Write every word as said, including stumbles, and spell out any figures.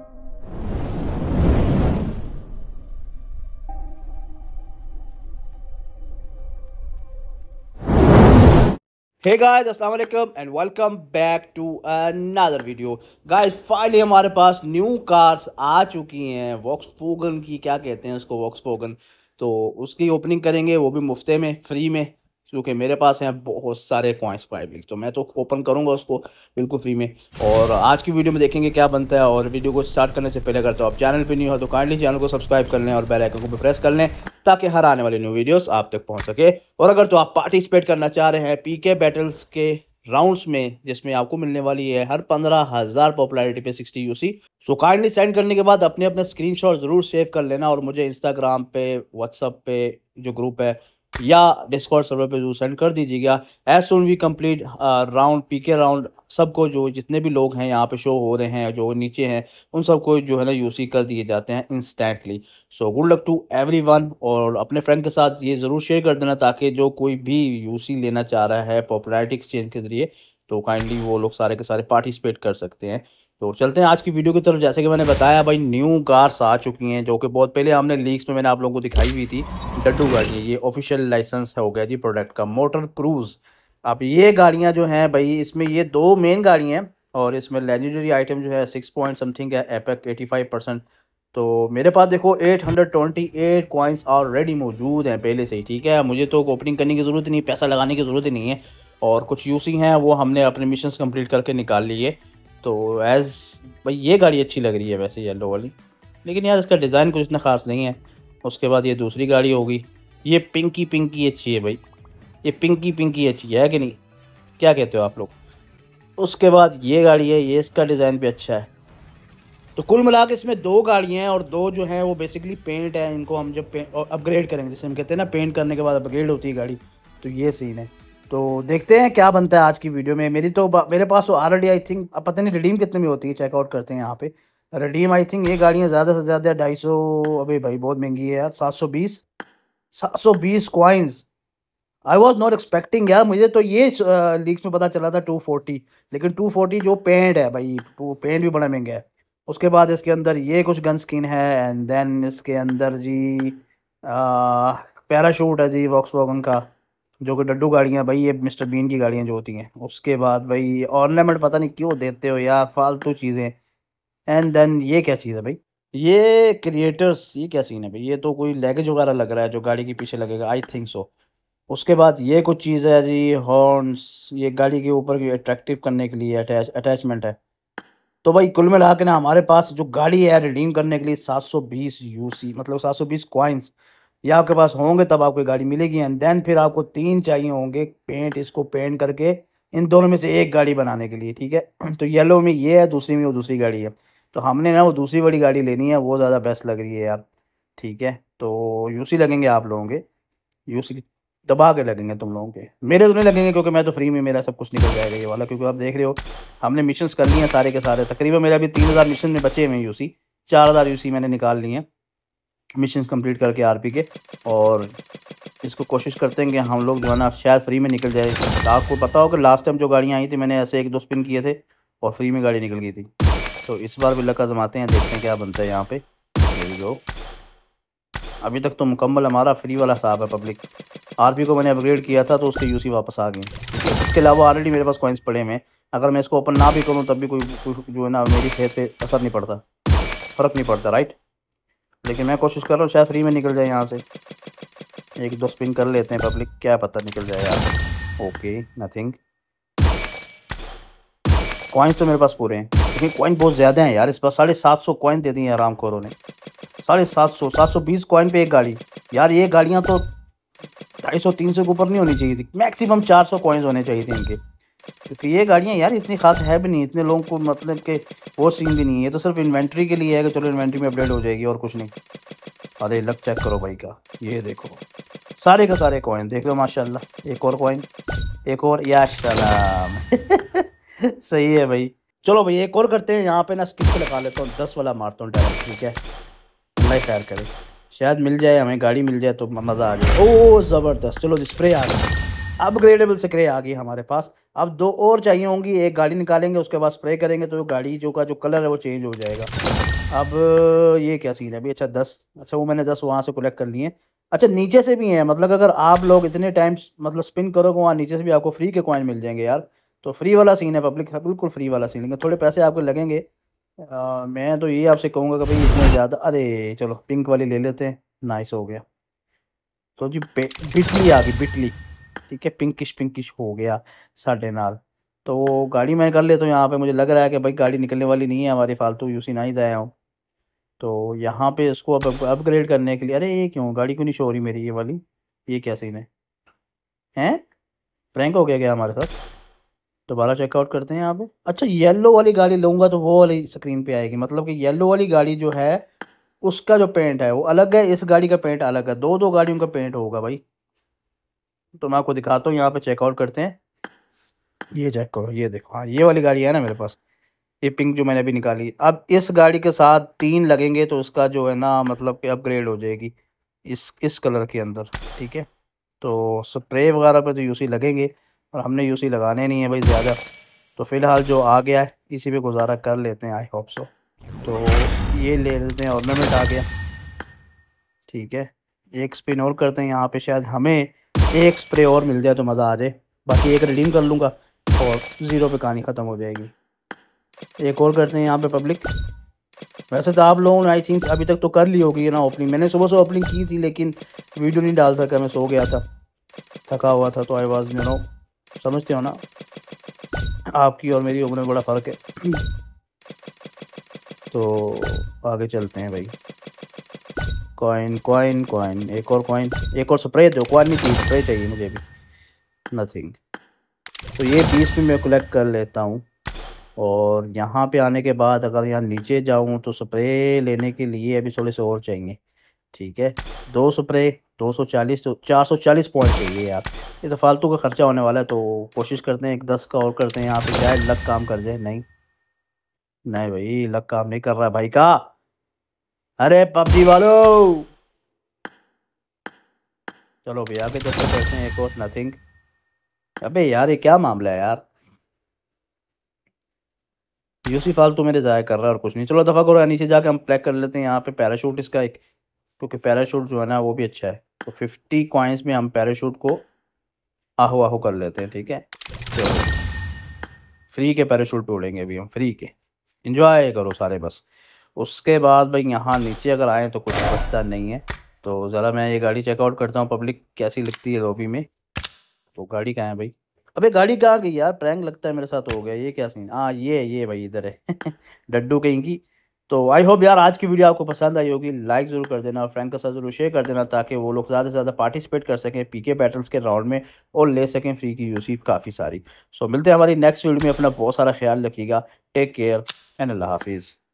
हे guys अस्सलाम वालेकुम and welcome back to another video. Guys finally हमारे पास न्यू कार्स आ चुकी हैं वॉक्सवैगन की, क्या कहते हैं उसको, वॉक्सवैगन। तो उसकी ओपनिंग करेंगे, वो भी मुफ्ते में, फ्री में, क्योंकि मेरे पास हैं बहुत सारे कॉइंस पाइबिल, तो मैं तो ओपन करूंगा उसको बिल्कुल फ्री में। और आज की वीडियो में देखेंगे क्या बनता है। और वीडियो को स्टार्ट करने से पहले करता हूँ, आप चैनल पे नहीं हो तो काइंडली चैनल को सब्सक्राइब कर लें और बेल आइकन को भी प्रेस कर लें ताकि हर आने वाली न्यू वीडियोस आप तक पहुँच सके। और अगर तो आप पार्टिसिपेट करना चाह रहे हैं पी के बैटल्स के राउंड्स में, जिसमें आपको मिलने वाली है हर पंद्रह हज़ार पॉपुलैरिटी पे sixty UC. So kindly send करने के बाद अपने अपने स्क्रीनशॉट ज़रूर सेव कर लेना और मुझे इंस्टाग्राम पे, व्हाट्सअप पे जो ग्रुप है या डिस्कॉर्ड सर्वर पे जो सेंड कर दीजिएगा। As soon we complete round PK round, सबको जो जितने भी लोग हैं यहाँ पे शो हो रहे हैं, जो नीचे हैं, उन सबको जो है ना यूसी कर दिए जाते हैं instantly. So good luck to everyone. और अपने फ्रेंड के साथ ये ज़रूर शेयर कर देना ताकि जो कोई भी यूसी लेना चाह रहा है पॉपुलैरिटी एक्सचेंज के ज़रिए, तो काइंडली वो लोग सारे के सारे पार्टिसिपेट कर सकते हैं। तो चलते हैं आज की वीडियो की तरफ। जैसे कि मैंने बताया भाई, न्यू कार्स आ चुकी हैं जो कि बहुत पहले हमने लीक्स में मैंने आप लोगों को दिखाई हुई थी। डड्डू गाड़ी, ये ऑफिशियल लाइसेंस हो गया जी प्रोडक्ट का, मोटर क्रूज़। अब ये गाड़ियां जो हैं भाई, इसमें ये दो मेन गाड़ियां हैं और इसमें लेजेंडरी आइटम जो है सिक्स पॉइंट समथिंग है, एपेक एटी फाइव परसेंट। तो मेरे पास देखो eight hundred twenty eight coins already मौजूद हैं पहले से ही, ठीक है। मुझे तो ओपनिंग करने की ज़रूरत नहीं, पैसा लगाने की ज़रूरत ही नहीं है। और कुछ यूसी हैं वो हमने अपने मिशंस कंप्लीट करके निकाल लिए। तो एज़ भाई ये गाड़ी अच्छी लग रही है वैसे, येलो वाली, लेकिन यार इसका डिज़ाइन कुछ इतना ख़ास नहीं है। उसके बाद ये दूसरी गाड़ी होगी, ये पिंकी पिंकी अच्छी है भाई, ये पिंकी पिंकी अच्छी है कि नहीं, क्या कहते हो आप लोग। उसके बाद ये गाड़ी है, ये इसका डिज़ाइन भी अच्छा है। तो कुल मिला के इसमें दो गाड़ियाँ हैं और दो जो हैं वो बेसिकली पेंट है, इनको हम जब अपग्रेड करेंगे, जैसे हम कहते हैं ना पेंट करने के बाद अपग्रेड होती है गाड़ी, तो ये सीन है। तो देखते हैं क्या बनता है आज की वीडियो में। मेरी तो मेरे पास ऑलरेडी आई थिंक, अब पता नहीं रिडीम कितने में होती है, चेकआउट करते हैं यहाँ पे रिडीम। आई थिंक ये गाड़ियाँ ज़्यादा से ज़्यादा ढाई सौ, अबे भाई बहुत महंगी है यार, सात सौ बीस coins. I was not expecting यार, मुझे तो ये लीक्स में पता चला था टू फोर्टी, लेकिन टू फोर्टी जो पेंट है भाई, वो पेंट भी बड़ा महंगा है। उसके बाद इसके अंदर ये कुछ गन स्किन है, एंड देन इसके अंदर जी पैराशूट है जी वॉक्सवैगन का, जो कि डड्डू गाड़ियाँ भाई, ये मिस्टर बीन की गाड़ियाँ जो होती हैं। उसके बाद भाई ऑर्नामेंट पता नहीं क्यों देते हो यार, फालतू चीज़ें। एंड देन ये क्या चीज़ है भाई, ये क्रिएटर्स, ये क्या सीन है भाई, ये तो कोई लैगेज वगैरह लग रहा है जो गाड़ी के पीछे लगेगा, आई थिंक सो। उसके बाद ये कुछ चीज़ है जी, हॉर्न्स, ये गाड़ी के ऊपर की अट्रैक्टिव करने के लिए अटैच अटैचमेंट है। तो भाई कुल मिला के ना हमारे पास जो गाड़ी है रिडीम करने के लिए सात सौ बीस यूसी, मतलब सात सौ बीस कॉइन्स ये आपके पास होंगे तब आपको गाड़ी मिलेगी। एंड देन फिर आपको तीन चाहिए होंगे पेंट, इसको पेंट करके इन दोनों में से एक गाड़ी बनाने के लिए, ठीक है। तो येलो में ये है, दूसरी में वो दूसरी गाड़ी है, तो हमने ना वो दूसरी बड़ी गाड़ी लेनी है, वो ज़्यादा बेस्ट लग रही है यार, ठीक है। तो यूसी लगेंगे आप लोगों के, यूसी दबा के लगेंगे तुम लोगों के, मेरे तो नहीं लगेंगे क्योंकि मैं तो फ्री में, मेरा सब कुछ निकल जाएगा ये वाला, क्योंकि आप देख रहे हो हमने मिशंस कर लिए हैं सारे के सारे तकरीबन। मेरे अभी तीन हज़ार मिशन में बचे हुए हैं यूसी, चार हज़ार यूसी मैंने निकाल लिए हैं मिशन कंप्लीट करके आरपी के। और इसको कोशिश करते हैं कि हम लोग जो है ना शायद फ्री में निकल जाए। आपको पता हो कि लास्ट टाइम जो गाड़ियाँ आई थी मैंने ऐसे एक दो स्पिन किए थे और फ्री में गाड़ी निकल गई थी, तो इस बार भी लक आजमाते हैं, देखते हैं क्या बनता है यहाँ पे। जो अभी तक तो मुकम्मल हमारा फ्री वाला साहब है पब्लिक, आरपी को मैंने अपग्रेड किया था तो उसके यूसी वापस आ गई। इसके अलावा ऑलरेडी मेरे पास कॉइन्स पड़े हुए हैं, अगर मैं इसको ओपन ना भी करूँ तब भी कोई जो है ना मेरी सेहत पर असर नहीं पड़ता, फ़र्क नहीं पड़ता, राइट। लेकिन मैं कोशिश कर रहा हूँ शायद फ्री में निकल जाए यहाँ से, एक दो स्पिन कर लेते हैं पब्लिक, क्या पता निकल जाए यार। ओके नथिंग, कॉइन्स तो मेरे पास पूरे हैं, लेकिन कॉइन बहुत ज़्यादा हैं यार इस बार, साढ़े सात सौ कॉइन दे दी हैं आरामखोरों ने, साढ़े सात सौ सात सौ बीस कॉइन पर एक गाड़ी यार। ये गाड़ियाँ तो ढाई सौ तीन सौ के ऊपर नहीं होनी चाहिए थी, मैक्सिमम चार सौ कॉइन्स होने चाहिए थे इनके, क्योंकि ये गाड़ियाँ यार इतनी खास है भी नहीं, इतने लोगों को मतलब कि वो सीन भी नहीं है, ये तो सिर्फ इन्वेंट्री के लिए है कि चलो इन्वेंट्री में अपडेट हो जाएगी और कुछ नहीं। अरे लक चेक करो भाई का, ये देखो सारे का सारे कॉइन देख लो माशाल्लाह, एक और कॉइन, एक और, या सलाम सही है भाई। चलो भाई एक और करते हैं यहाँ पे ना, स्किप लगा लेता हूँ, दस वाला मारता हूँ डायरेक्ट, ठीक है। अल्लाह खैर करे, शायद मिल जाए हमें गाड़ी, मिल जाए तो मज़ा आ जाए। ओ ज़बरदस्त, चलो स्प्रे आ गई, अपग्रेडेबल स्प्रे आ गई हमारे पास। अब दो और चाहिए होंगी, एक गाड़ी निकालेंगे उसके बाद स्प्रे करेंगे तो गाड़ी जो का जो कलर है वो चेंज हो जाएगा। अब ये क्या सीन है अभी, अच्छा दस, अच्छा वो मैंने दस वहाँ से कलेक्ट कर लिए। अच्छा नीचे से भी हैं, मतलब अगर आप लोग इतने टाइम्स मतलब स्पिन करोगे वहाँ नीचे से भी आपको फ्री के कॉइन मिल जाएंगे यार। तो फ्री वाला सीन है पब्लिक, बिल्कुल फ्री वाला सीन है, थोड़े पैसे आपको लगेंगे। आ, मैं तो ये आपसे कहूँगा कि भाई इतने ज़्यादा, अरे चलो पिंक वाली ले लेते हैं, नाइस हो गया। तो जी बिटली आ गई, बिटली ठीक है, पिंकिश पिंकिश हो गया साढ़े नाल। तो गाड़ी मैं कर लेता हूँ यहाँ पे, मुझे लग रहा है कि भाई गाड़ी निकलने वाली नहीं है हमारी, फालतू यूसी ना ही जाया हूँ। तो यहाँ पे इसको अब अपग्रेड करने के लिए, अरे ये क्यों गाड़ी क्यों नहीं शो हो रही मेरी ये वाली, ये क्या सीन है, हैं प्रैंक हो गया क्या हमारे साथ। दोबारा चेकआउट करते हैं यहाँ पे। अच्छा येलो वाली गाड़ी लूँगा तो वो वाली स्क्रीन पे आएगी, मतलब कि येलो वाली गाड़ी जो है उसका जो पेंट है वो अलग है, इस गाड़ी का पेंट अलग है, दो दो गाड़ियों का पेंट होगा भाई। तो मैं आपको दिखाता हूँ यहाँ पे, चेकआउट करते हैं। ये चेक करो, ये देखो, हाँ ये वाली गाड़ी है ना मेरे पास, ये पिंक जो मैंने अभी निकाली। अब इस गाड़ी के साथ तीन लगेंगे तो इसका जो है ना मतलब कि अपग्रेड हो जाएगी इस इस कलर के अंदर, ठीक है। तो स्प्रे वगैरह पे तो यूसी लगेंगे और हमने यूसी लगाने नहीं है भाई ज़्यादा, तो फ़िलहाल जो आ गया है इसी पे गुजारा कर लेते हैं, आई होप सो। तो ये ले लेते हैं, ऑर्नामेंट आ गया ठीक है, एक स्पिन और करते हैं यहाँ पर, शायद हमें एक स्प्रे और मिल जाए तो मज़ा आ जाए। बाकी एक रिडीम कर लूँगा और ज़ीरो पे कहानी ख़त्म हो जाएगी। एक और करते हैं यहाँ पे पब्लिक। वैसे तो आप लोगों ने आई थिंक अभी तक तो कर ली होगी ना ओपनिंग, मैंने सुबह से ओपनिंग की थी लेकिन वीडियो नहीं डाल सका, मैं सो गया था, थका हुआ था। तो आई वाज यू नो, समझते हो ना, आपकी और मेरी उम्र में बड़ा फ़र्क है। तो आगे चलते हैं भाई, कॉइन कॉइन कॉइन, एक और कॉइन, एक और स्प्रे दो, कॉइन नहीं चाहिए स्प्रे चाहिए मुझे भी, नथिंग। तो ये बीस भी मैं कलेक्ट कर लेता हूँ और यहाँ पे आने के बाद अगर यहाँ नीचे जाऊँ तो स्प्रे लेने के लिए अभी थोड़े से और चाहिए, ठीक है। दो स्प्रे दो सौ चालीस, तो चार सौ चालीस पॉइंट चाहिए यार, ये तो फालतू का खर्चा होने वाला है। तो कोशिश करते हैं एक दस का और करते हैं यहाँ पर, शायद लग काम कर जाए। नहीं नहीं भाई लग काम नहीं कर रहा है भाई का, अरे पबजी वालों चलो भैया आगे चलते करते हैं एक और, नथिंग। अबे यार ये क्या मामला है यार, यूसी फालतू मेरे ज़ाया कर रहा है और कुछ नहीं। चलो दफ़ा करो, नीचे जाके हम प्लेक कर लेते हैं यहाँ पे पैराशूट इसका एक, क्योंकि पैराशूट जो है ना वो भी अच्छा है। तो फिफ्टी कॉइंस में हम पैराशूट को आहो आहो कर लेते हैं, ठीक है। फ्री के पैराशूट तोड़ेंगे अभी हम, फ्री के इंजॉय करो सारे बस। उसके बाद भाई यहाँ नीचे अगर आए तो कुछ बचता नहीं है। तो ज़रा मैं ये गाड़ी चेकआउट करता हूँ पब्लिक कैसी लगती है लॉबी में। तो गाड़ी कहाँ है भाई, अबे गाड़ी कहाँ गई यार, प्रैंक लगता है मेरे साथ हो गया, ये क्या सीन। हाँ ये ये भाई इधर है डड्डू कहीं की। तो आई होप यार आज की वीडियो आपको पसंद आई होगी, लाइक ज़रूर कर देना और फ्रैंक का साथ जरूर शेयर कर देना ताकि वो लोग ज़्यादा से ज़्यादा पार्टिसिपेट कर सकें पीके बैटल्स के राउंड में और ले सकें फ्री की यूसी काफ़ी सारी। सो मिलते हैं हमारी नेक्स्ट वीडियो में, अपना बहुत सारा ख्याल रखिएगा, टेक केयर एंड अल्लाह हाफिज़।